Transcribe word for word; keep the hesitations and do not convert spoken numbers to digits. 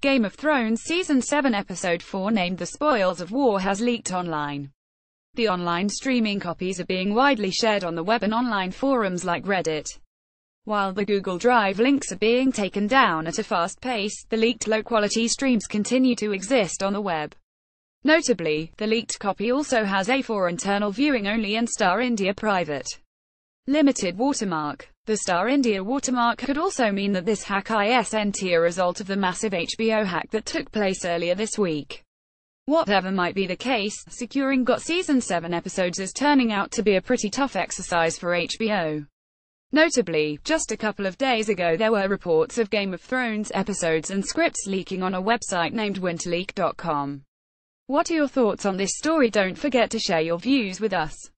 Game of Thrones Season seven Episode four named The Spoils of War has leaked online. The online streaming copies are being widely shared on the web and online forums like Reddit, while the Google Drive links are being taken down at a fast pace. The leaked low-quality streams continue to exist on the web. Notably, the leaked copy also has A four internal viewing only and Star India Private Limited watermark. The Star India watermark could also mean that this hack isn't a result of the massive H B O hack that took place earlier this week. Whatever might be the case, securing got Season seven episodes is turning out to be a pretty tough exercise for H B O. Notably, just a couple of days ago there were reports of Game of Thrones episodes and scripts leaking on a website named Winter Leak dot com. What are your thoughts on this story? Don't forget to share your views with us.